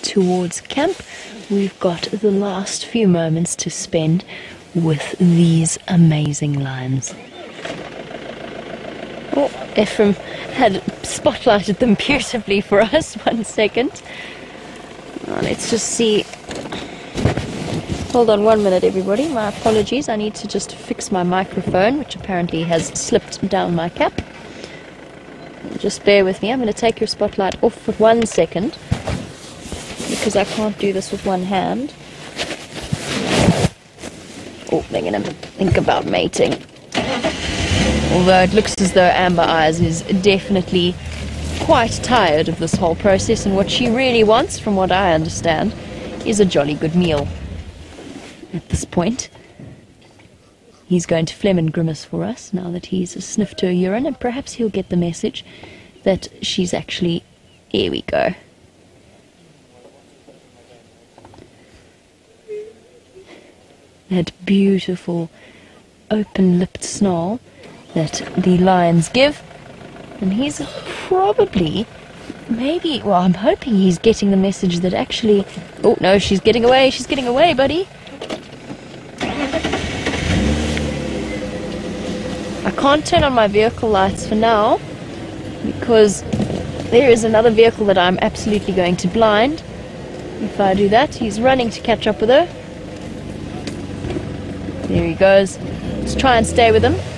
towards camp. We've got the last few moments to spend with these amazing lions. Oh, Ephraim had spotlighted them beautifully for us. 1 second. Oh, let's just see. Hold on 1 minute, everybody. My apologies. I need to just fix my microphone, which apparently has slipped down my cap. Just bear with me. I'm going to take your spotlight off for 1 second, because I can't do this with one hand. Oh, they're going to think about mating. Although it looks as though Amber Eyes is definitely quite tired of this whole process, and what she really wants, from what I understand, is a jolly good meal. At this point, he's going to phlegm and grimace for us now that he's sniffed her urine, and perhaps he'll get the message that she's actually... Here we go. That beautiful open-lipped snarl that the lions give, and he's probably, maybe, well, I'm hoping he's getting the message that actually... Oh, no, she's getting away, buddy. I can't turn on my vehicle lights for now, because there is another vehicle that I'm absolutely going to blind if I do that. He's running to catch up with her. There he goes. Let's try and stay with him.